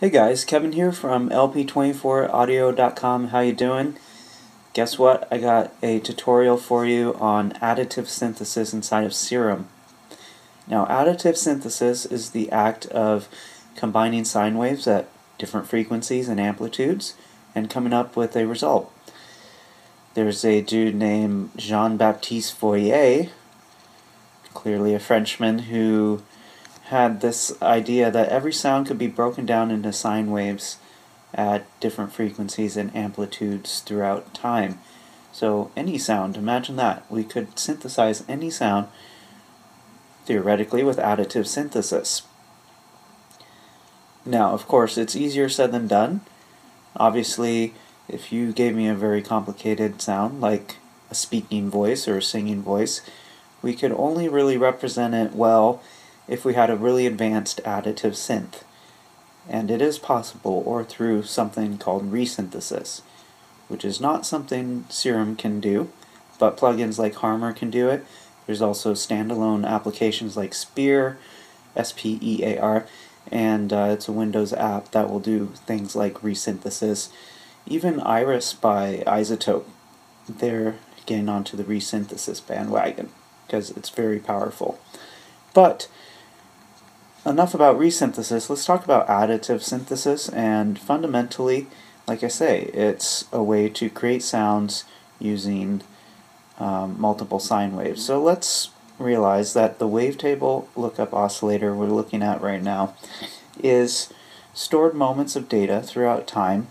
Hey guys, Kevin here from LP24Audio.com. How you doing? Guess what? I got a tutorial for you on additive synthesis inside of Serum. Now, additive synthesis is the act of combining sine waves at different frequencies and amplitudes and coming up with a result. There's a dude named Jean-Baptiste Fourier, clearly a Frenchman, who had this idea that every sound could be broken down into sine waves at different frequencies and amplitudes throughout time. So any sound, imagine that. We could synthesize any sound theoretically with additive synthesis. Now, of course, it's easier said than done. Obviously, if you gave me a very complicated sound, like a speaking voice or a singing voice, we could only really represent it well if we had a really advanced additive synth. And it is possible, or through something called resynthesis, which is not something Serum can do, but plugins like Harmor can do it. There's also standalone applications like Spear, S-P-E-A-R, and it's a Windows app that will do things like resynthesis. Even Iris by iZotope, they're getting onto the resynthesis bandwagon, because it's very powerful. But enough about resynthesis, let's talk about additive synthesis. And fundamentally, like I say, it's a way to create sounds using multiple sine waves. So let's realize that the wavetable lookup oscillator we're looking at right now is stored moments of data throughout time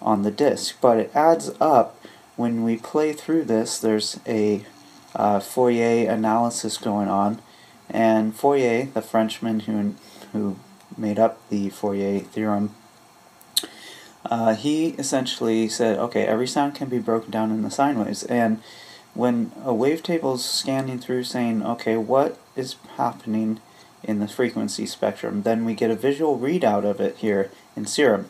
on the disk, but it adds up when we play through this. There's a Fourier analysis going on. And Fourier, the Frenchman who made up the Fourier theorem, he essentially said, okay, every sound can be broken down into sine waves. And when a wavetable's scanning through saying, okay, what is happening in the frequency spectrum, then we get a visual readout of it here in Serum.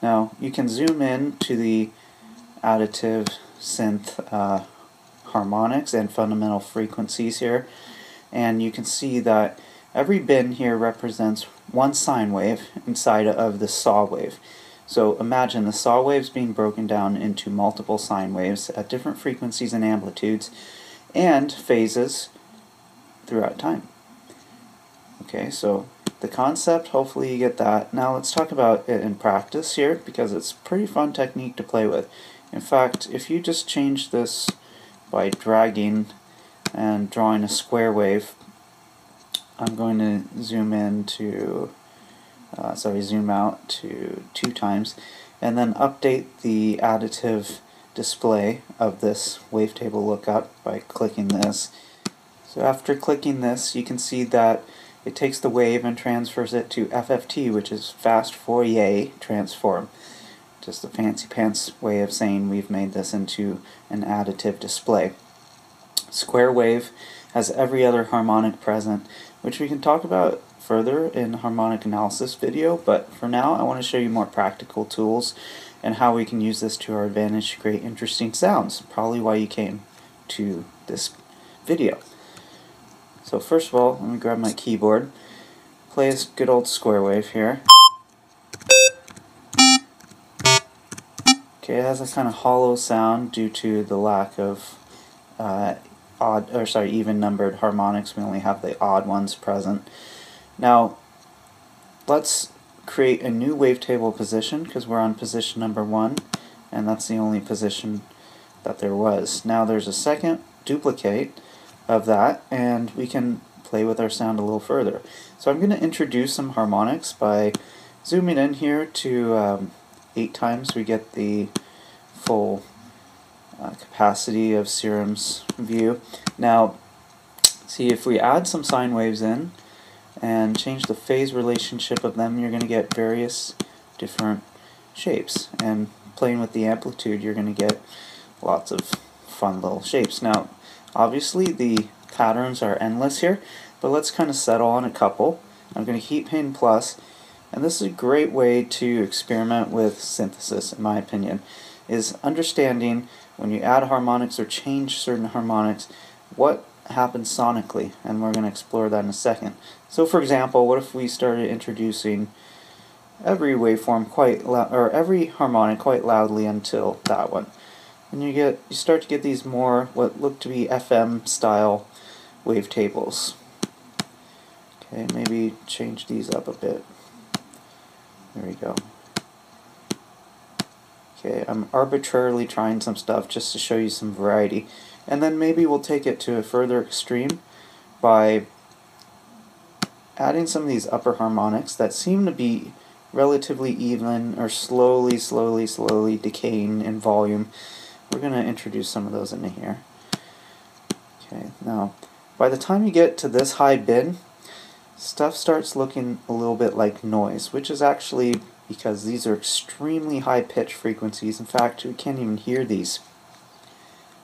Now, you can zoom in to the additive synth harmonics and fundamental frequencies here. And you can see that every bin here represents one sine wave inside of the saw wave. So imagine the saw waves being broken down into multiple sine waves at different frequencies and amplitudes and phases throughout time. Okay, so the concept, hopefully you get that. Now let's talk about it in practice here, because it's a pretty fun technique to play with. In fact, if you just change this by dragging and drawing a square wave, I'm going to zoom in to, zoom out to 2 times, and then update the additive display of this wavetable lookup by clicking this. So after clicking this, you can see that it takes the wave and transfers it to FFT, which is fast Fourier transform. Just a fancy pants way of saying we've made this into an additive display. Square wave has every other harmonic present, which we can talk about further in harmonic analysis video, but for now I want to show you more practical tools and how we can use this to our advantage to create interesting sounds, probably why you came to this video. So first of all, let me grab my keyboard, play this good old square wave here. Okay, it has a kind of hollow sound due to the lack of even-numbered harmonics. We only have the odd ones present. Now, let's create a new wavetable position, because we're on position number 1, and that's the only position that there was. Now there's a second duplicate of that, and we can play with our sound a little further. So I'm going to introduce some harmonics by zooming in here to 8 times. We get the full capacity of Serum's view. Now, see, if we add some sine waves in and change the phase relationship of them, you're going to get various different shapes. And playing with the amplitude, you're going to get lots of fun little shapes. Now, obviously, the patterns are endless here, but let's kind of settle on a couple. I'm going to keep hitting plus, and this is a great way to experiment with synthesis, in my opinion, is understanding when you add harmonics or change certain harmonics, what happens sonically, and we're going to explore that in a second. So for example, what if we started introducing every waveform quite loud, or every harmonic quite loudly until that one. And you start to get these more what look to be FM style wavetables. Okay, maybe change these up a bit. There we go. Okay, I'm arbitrarily trying some stuff just to show you some variety. And then maybe we'll take it to a further extreme by adding some of these upper harmonics that seem to be relatively even or slowly decaying in volume. We're going to introduce some of those into here. Okay, now by the time you get to this high bid, stuff starts looking a little bit like noise, which is actually because these are extremely high pitch frequencies. In fact, we can't even hear these.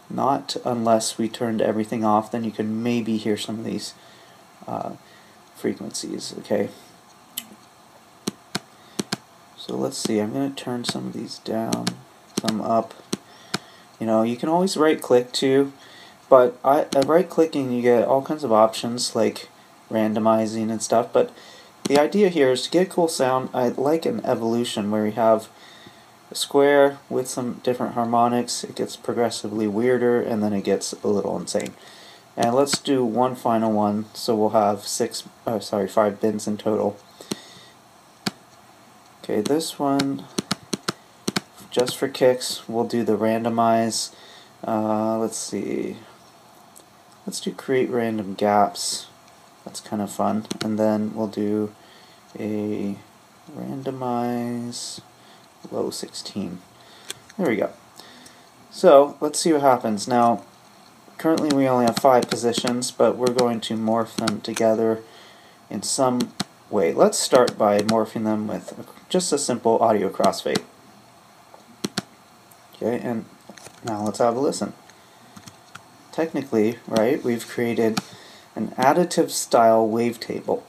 Not unless we turned everything off, then you could maybe hear some of these frequencies. Okay. So let's see, I'm going to turn some of these down, some up. You know, you can always right click too, but right clicking you get all kinds of options like randomizing and stuff, but the idea here is to get a cool sound. I like an evolution where we have a square with some different harmonics. It gets progressively weirder and then it gets a little insane. And let's do one final one, so we'll have five bins in total. Okay, this one, just for kicks, we'll do the randomize. Let's see. Let's do create random gaps. That's kind of fun. And then we'll do a randomize low 16. There we go. So let's see what happens. Now, currently we only have 5 positions, but we're going to morph them together in some way. Let's start by morphing them with just a simple audio crossfade. Okay, and now let's have a listen. Technically, right, we've created an additive style wavetable,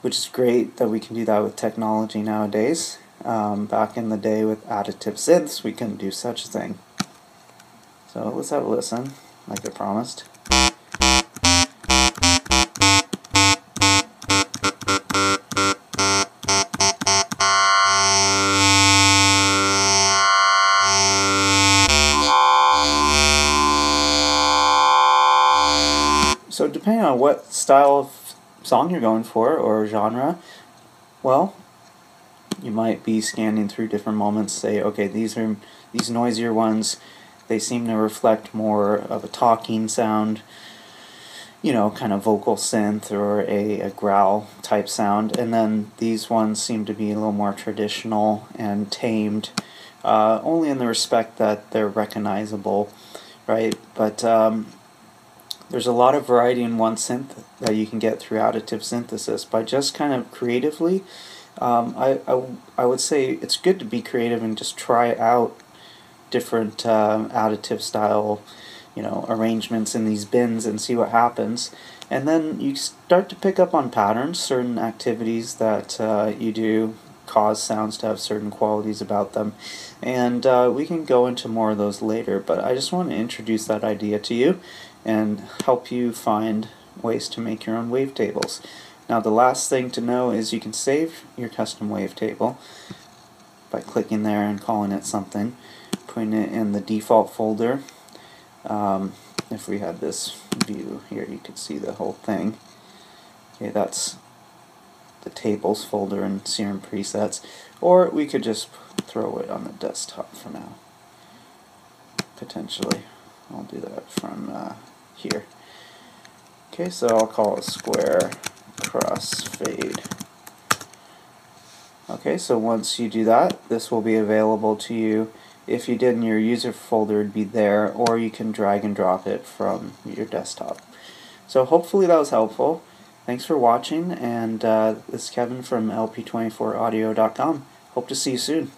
which is great that we can do that with technology nowadays. Back in the day with additive synths, we couldn't do such a thing. So let's have a listen, like I promised. So depending on what style of song you're going for, or genre, well, you might be scanning through different moments, say, okay, these noisier ones, they seem to reflect more of a talking sound, you know, kind of vocal synth, or a growl type sound, and then these ones seem to be a little more traditional and tamed, only in the respect that they're recognizable, right? But there's a lot of variety in one synth that you can get through additive synthesis by just kind of creatively. I would say it's good to be creative and just try out different additive style, you know, arrangements in these bins and see what happens. And then you start to pick up on patterns. Certain activities that you do cause sounds to have certain qualities about them. And we can go into more of those later, but I just want to introduce that idea to you and help you find ways to make your own wavetables. Now the last thing to know is you can save your custom wavetable by clicking there and calling it something, putting it in the default folder. If we had this view here, you could see the whole thing. Okay, that's the tables folder in Serum presets, or we could just throw it on the desktop for now, potentially. I'll do that from here. Okay, so I'll call it square crossfade. Okay, so once you do that, this will be available to you. If you did in your user folder, it'd be there, or you can drag and drop it from your desktop. So hopefully that was helpful. Thanks for watching, and this is Kevin from LP24Audio.com. Hope to see you soon.